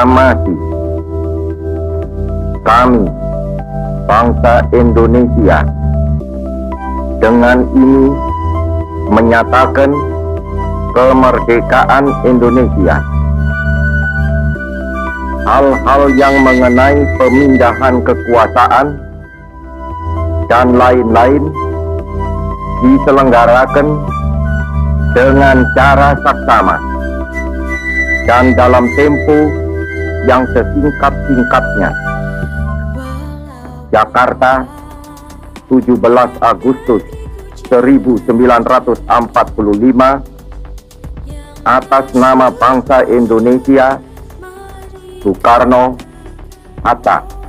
aklamasi. Kami, bangsa Indonesia, dengan ini menyatakan kemerdekaan Indonesia. Hal-hal yang mengenai pemindahan kekuasaan dan lain-lain diselenggarakan dengan cara saksama dan dalam tempo yang sesingkat-singkatnya. Jakarta, 17 Agustus 1945, atas nama bangsa Indonesia, Soekarno, Hatta.